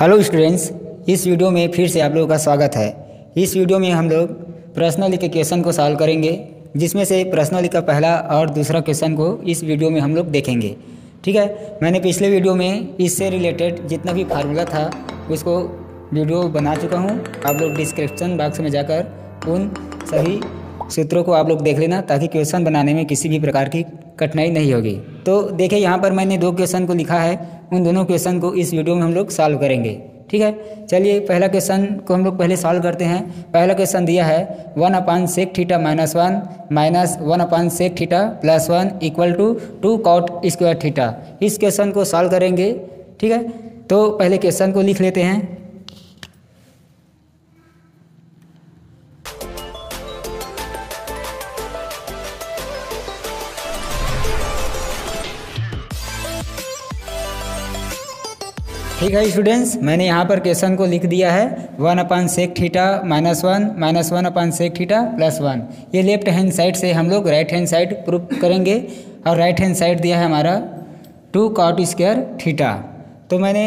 Hello students, इस video में फिर से आप लोगों का स्वागत है। इस वीडियो में हम लोग पर्सनल के क्वेश्चन को सॉल्व करेंगे, जिसमें से पर्सनल का पहला और दूसरा क्वेश्चन को इस वीडियो में हम लोग देखेंगे। ठीक है, मैंने पिछले वीडियो में इससे रिलेटेड जितना भी फार्मूला था उसको वीडियो बना चुका हूँ। आप लोग डिस्क्रिप्शन बॉक्स में जाकर उन सभी सूत्रों को आप लोग देख लेना, ताकि क्वेश्चन बनाने में किसी भी प्रकार की कठिनाई नहीं होगी। तो देखिए, यहाँ पर मैंने दो क्वेश्चन को लिखा है, उन दोनों क्वेश्चन को इस वीडियो में हम लोग सॉल्व करेंगे। ठीक है, चलिए पहला क्वेश्चन को हम लोग पहले सॉल्व करते हैं। पहला क्वेश्चन दिया है 1/sec θ -1 -1/sec θ +1 = 2 cot² θ। इस क्वेश्चन को सॉल्व करेंगे। ठीक है, तो पहले क्वेश्चन को लिख लेते हैं। ठीक है स्टूडेंट्स, मैंने यहाँ पर क्वेश्चन को लिख दिया है 1/sec θ -1 -1/sec θ +1। ये लेफ्ट हैंड साइड से हम लोग राइट हैंड साइड प्रूफ करेंगे, और राइट हैंड साइड दिया है हमारा 2 cot² θ। तो मैंने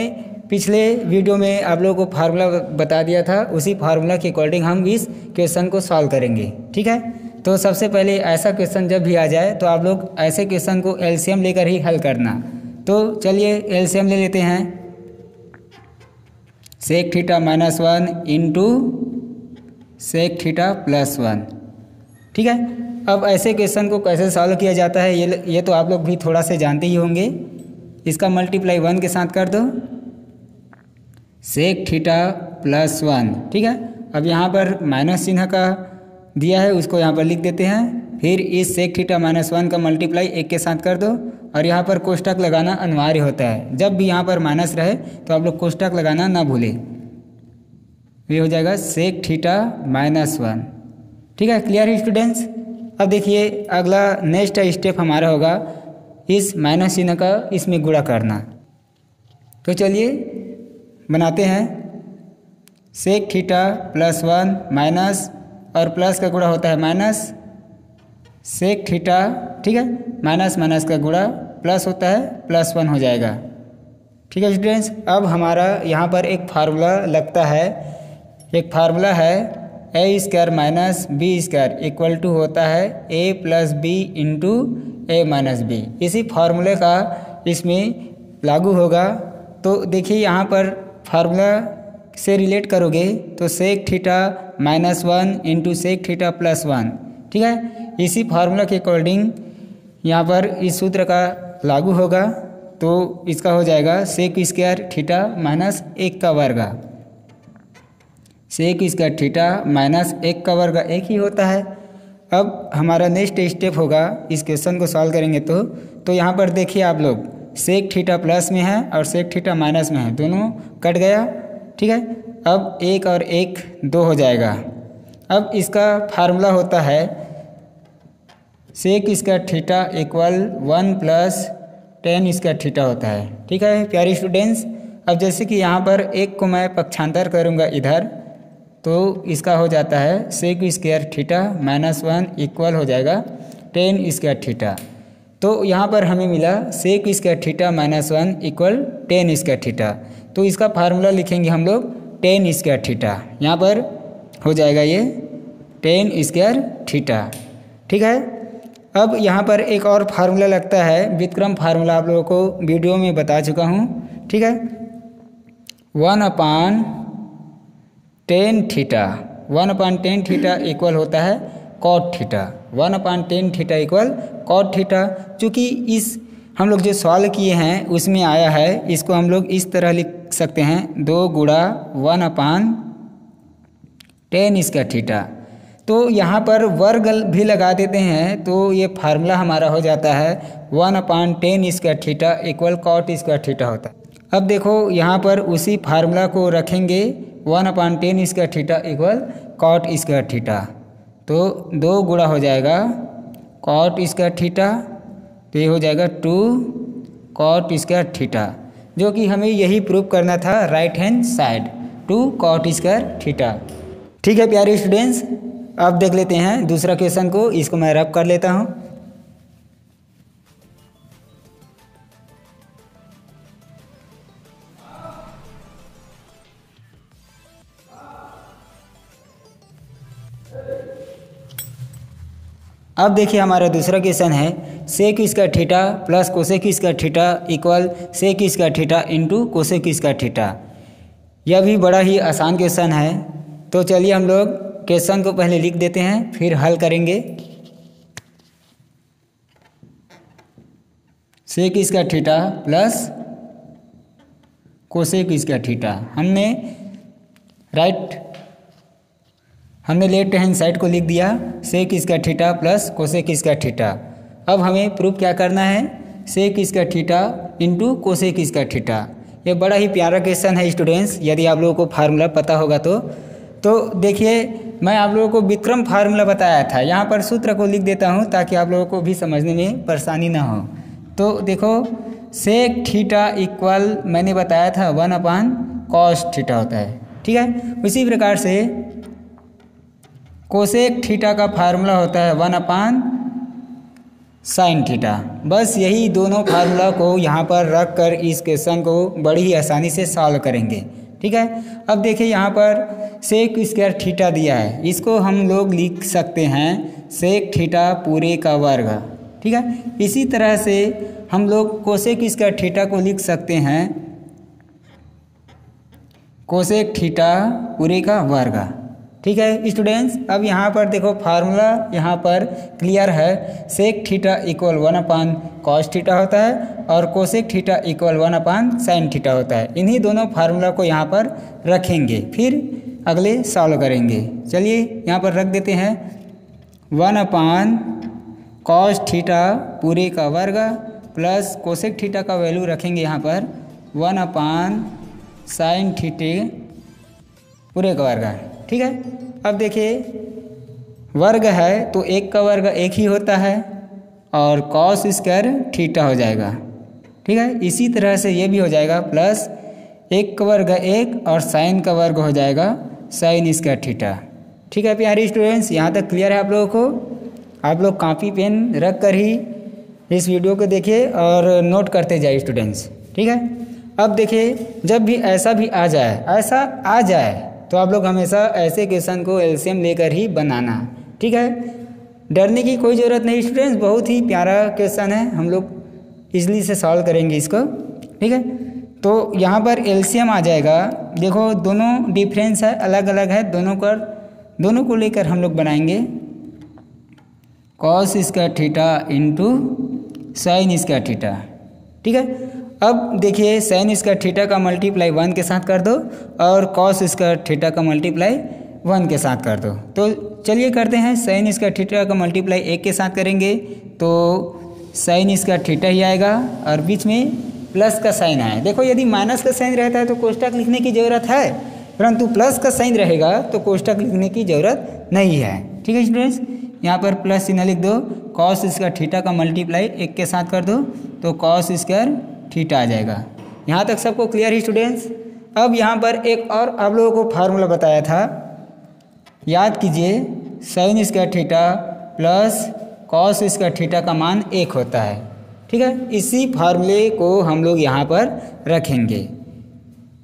पिछले वीडियो में आप लोगों को फार्मूला बता दिया था, उसी फार्मूला के अकॉर्डिंग हम इस क्वेश्चन को सॉल्व करेंगे। ठीक है, तो सबसे पहले ऐसा क्वेश्चन जब भी आ जाए तो आप लोग ऐसे क्वेश्चन को एलसीएम लेकर ही हल करना। तो चलिए एलसीएम ले लेते हैं। sec θ -1 * sec θ +1। ठीक है, अब ऐसे क्वेश्चन को कैसे सॉल्व किया जाता है ये तो आप लोग भी थोड़ा से जानते ही होंगे। इसका मल्टीप्लाई 1 के साथ कर दो, sec θ +1। ठीक है, अब यहाँ पर माइनस चिन्ह का दिया है, उसको यहाँ पर लिख देते हैं। फिर इस sec θ -1 का मल्टीप्लाई 1 के साथ कर दो, और यहाँ पर कोष्टक लगाना अनिवार्य होता है। जब भी यहाँ पर माइनस रहे तो आप लोग कोष्टक लगाना ना भूलें। ये हो जाएगा sec θ -1। ठीक है, क्लियर स्टूडेंट्स। अब देखिए, अगला नेक्स्ट स्टेप हमारा होगा इस माइनस चिन्ह का इसमें गुणा करना। तो चलिए बनाते हैं। sec θ +1 माइनस और प्लस का गुणा होता है माइनस, sec θ। ठीक है, माइनस माइनस का गुणा प्लस होता है, +1 हो जाएगा। ठीक है स्टूडेंट्स, अब हमारा यहाँ पर एक फार्मूला लगता है। एक फार्मूला है a² माइनस b² = होता है a + b into a - b। इसी फार्मूले का इसमें लागू होगा। तो देखिए, यहाँ पर फार्मूला से रिलेट करोगे तो sec θ -1 इंटू sec θ +1। ठीक है, इसी फार्मूला के अकॉर्डिंग यहाँ पर इस सूत्र का लागू होगा। तो इसका हो जाएगा sec² θ माइनस 1 का वर्ग। sec² θ माइनस 1 का वर्ग एक ही होता है। अब हमारा नेक्स्ट स्टेप होगा, इस क्वेश्चन को सॉल्व करेंगे। तो यहाँ पर देखिए, आप लोग sec θ प्लस में है और sec θ माइनस में है, दोनों कट गया। ठीक है, अब 1 और 1 2 हो जाएगा। अब इसका फार्मूला होता है sec² θ इक्वल 1 + tan² θ होता है। ठीक है प्यारे स्टूडेंट्स, अब जैसे कि यहाँ पर 1 को मैं पक्षांतर करूँगा इधर, तो इसका हो जाता है sec² θ -1 इक्वल हो जाएगा tan² θ। तो यहाँ पर हमें मिला sec² θ -1 इक्वल tan²θ। तो इसका फार्मूला लिखेंगे हम लोग tan²θ। यहाँ पर हो जाएगा ये tan²θ। ठीक है, अब यहाँ पर एक और फार्मूला लगता है, व्युत्क्रम फार्मूला आप लोगों को वीडियो में बता चुका हूँ। ठीक है, 1/tan θ। 1/tan θ इक्वल होता है cot θ। 1/tan θ equal cot θ। चूँकि इस हम लोग जो सॉल्व किए हैं उसमें आया है, इसको हम लोग इस तरह लिख सकते हैं 2 गुणा 1/tan²θ। तो यहाँ पर वर्ग भी लगा देते हैं, तो ये फार्मूला हमारा हो जाता है 1/tan² θ इक्वल cot² θ होता है। अब देखो, यहाँ पर उसी फार्मूला को रखेंगे 1/tan² θ इक्वल cot²θ। तो 2 गुणा हो जाएगा cot²θ। तो ये हो जाएगा 2 cot²θ, जो कि हमें यही प्रूव करना था राइट हैंड साइड, 2 cot²θ। ठीक है प्यारे स्टूडेंट्स, अब देख लेते हैं दूसरा क्वेश्चन को। इसको मैं रब कर लेता हूं। अब देखिए हमारा दूसरा क्वेश्चन है सेक इसका थीटा प्लस कोसेक इसका थीटा इक्वल सेक इसका थीटा इंटू कोसेक इसका थीटा। यह भी बड़ा ही आसान क्वेश्चन है, तो चलिए हम लोग क्वेश्चन को पहले लिख देते हैं फिर हल करेंगे। सेक इसका थीटा प्लस कोसेक इसका थीटा, हमने लेफ्ट हैंड साइड को लिख दिया सेक इसका थीटा प्लस कोसेक इसका थीटा। अब हमें प्रूफ क्या करना है, सेक इसका थीटा इंटू कोसेक इसका थीटा। ये बड़ा ही प्यारा क्वेश्चन है स्टूडेंट्स, यदि आप लोगों को फार्मूला पता होगा तो देखिए मैं आप लोगों को विक्रम फार्मूला बताया था, यहाँ पर सूत्र को लिख देता हूँ ताकि आप लोगों को भी समझने में परेशानी ना हो। तो देखो सेक थीटा इक्वल मैंने बताया था 1 अपान कॉस थीटा होता है, ठीक है। उसी प्रकार से कोसेक थीटा का फार्मूला होता है 1 अपान साइन थीटा। बस यही दोनों फार्मूला को यहाँ पर रख कर इस क्वेश्चन को बड़ी ही आसानी से सॉल्व करेंगे, ठीक है। अब देखिए यहाँ पर सेक स्क्वायर थीटा दिया है, इसको हम लोग लिख सकते हैं सेक थीटा पूरे का वर्ग, ठीक है। इसी तरह से हम लोग कोसेक स्क्वायर थीटा को लिख सकते हैं कोसेक थीटा पूरे का वर्ग, ठीक है स्टूडेंट्स। अब यहाँ पर देखो फार्मूला यहाँ पर क्लियर है, sec theta equal 1 upon cos theta होता है और cosec theta equal 1 upon sine theta होता है। इन्हीं दोनों फार्मूला को यहाँ पर रखेंगे फिर अगले सॉल्व करेंगे। चलिए यहाँ पर रख देते हैं 1 अपान कॉस थीटा पूरे का वर्ग प्लस कोसेक थीटा का वैल्यू रखेंगे यहाँ पर 1 अपान साइन थीटे पूरे का वर्ग, ठीक है। अब देखिए वर्ग है तो एक का वर्ग एक ही होता है और कॉस स्क्वायर थीटा हो जाएगा, ठीक है। इसी तरह से ये भी हो जाएगा प्लस एक का वर्ग एक और साइन का वर्ग हो जाएगा साइन स्क्वायर थीटा, ठीक है। प्यारे स्टूडेंट्स यहाँ तक क्लियर है आप लोगों को। आप लोग कॉपी पेन रख कर ही इस वीडियो को देखिए और नोट करते जाइए स्टूडेंट्स, ठीक है। अब देखिए जब भी ऐसा आ जाए तो आप लोग हमेशा ऐसे क्वेश्चन को एलसीएम लेकर ही बनाना, ठीक है। डरने की कोई ज़रूरत नहीं स्टूडेंट्स, बहुत ही प्यारा क्वेश्चन है, हम लोग इजली से सॉल्व करेंगे इसको, ठीक है। तो यहाँ पर एलसीएम आ जाएगा, देखो दोनों डिफरेंस है, अलग अलग है, दोनों को लेकर हम लोग बनाएंगे cos square theta into sine square theta, ठीक है। अब देखिए साइन स्क्वायर थीटा का मल्टीप्लाई 1 के साथ कर दो और कॉस स्क्वायर थीटा का मल्टीप्लाई 1 के साथ कर दो। तो चलिए करते हैं, साइन स्क्वायर थीटा का मल्टीप्लाई 1 के साथ करेंगे तो साइन स्क्वायर थीटा ही आएगा और बीच में प्लस का साइन आए। देखो यदि माइनस का साइन रहता है तो कोष्ठक लिखने की ज़रूरत है, परंतु प्लस का साइन रहेगा तो कोष्ठक लिखने की ज़रूरत नहीं है, ठीक है स्टूडेंट्स। यहाँ पर प्लस चिन्ह लिख दो, कॉस स्क्वायर थीटा का मल्टीप्लाई 1 के साथ कर दो तो कॉस स्क्वायर थीटा आ जाएगा। यहाँ तक सबको क्लियर ही स्टूडेंट्स। अब यहाँ पर एक और आप लोगों को फार्मूला बताया था, याद कीजिए sine square theta plus cos square theta का मान 1 होता है, ठीक है। इसी फार्मूले को हम लोग यहाँ पर रखेंगे,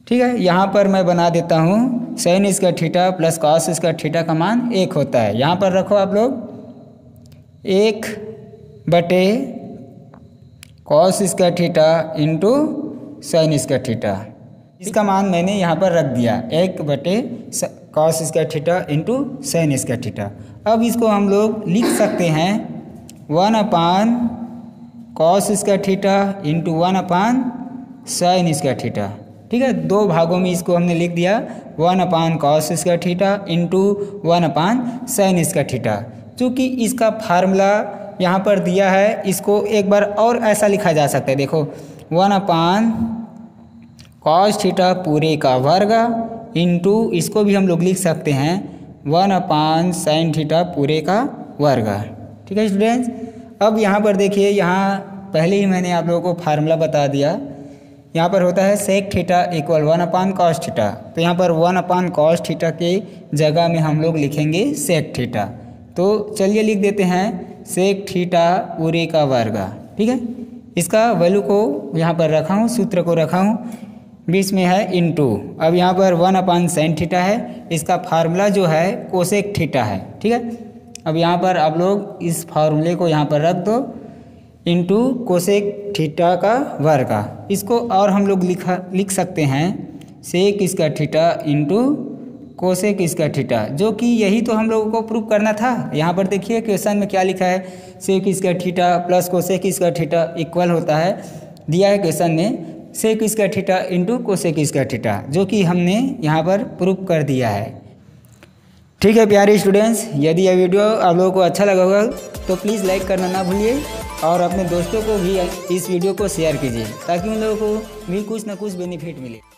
ठीक है। यहाँ पर मैं बना देता हूँ sine square theta plus cos square theta का मान 1 होता है, यहाँ पर रखो आप लोग 1 बटे cos square theta into sine square theta. इसका मान मैंने यहाँ पर रख दिया 1 बटे cos square theta into sine square theta. अब इसको हम लोग लिख सकते हैं 1 upon cos square theta into 1 upon sine square theta, ठीक है। दो भागों में इसको हमने लिख दिया 1 upon cos square theta into 1 upon sine square theta. चूँकि इसका फार्मूला यहाँ पर दिया है, इसको एक बार और ऐसा लिखा जा सकता है, देखो 1 अपान कॉस थीटा पूरे का वर्ग इंटू, इसको भी हम लोग लिख सकते हैं 1 अपान साइन थीटा पूरे का वर्ग, ठीक है स्टूडेंट्स। अब यहाँ पर देखिए, यहाँ पहले ही मैंने आप लोगों को फार्मूला बता दिया, यहाँ पर होता है sec theta equal 1 upon cos theta, तो यहाँ पर 1 अपान कॉस थीटा के जगह में हम लोग लिखेंगे सेक थीटा। तो चलिए लिख देते हैं सेक थीटा पूरे का वर्ग, ठीक है। इसका वैल्यू को यहाँ पर रखा हूँ, सूत्र को रखा हूँ, बीच में है इंटू। अब यहाँ पर 1 अपान साइन थीटा है, इसका फार्मूला जो है कोसेक थीटा है, ठीक है। अब यहाँ पर आप लोग इस फार्मूले को यहाँ पर रख दो इंटू कोसेक थीटा का वर्ग का, इसको और हम लोग लिख सकते हैं सेक इसका थीटा इंटू कोसेक इसका थीटा, जो कि यही तो हम लोगों को प्रूव करना था। यहाँ पर देखिए क्वेश्चन में क्या लिखा है, सेक इसका थीटा प्लस कोसेक इसका थीटा इक्वल होता है, दिया है क्वेश्चन में सेक इसका थीटा इंटू कोसेक इसका थीटा, जो कि हमने यहाँ पर प्रूव कर दिया है। ठीक है प्यारे स्टूडेंट्स, यदि यह वीडियो आप लोगों को अच्छा लगा होगा तो प्लीज़ लाइक करना ना भूलिए और अपने दोस्तों को भी इस वीडियो को शेयर कीजिए ताकि उन लोगों को भी कुछ ना कुछ बेनिफिट मिले।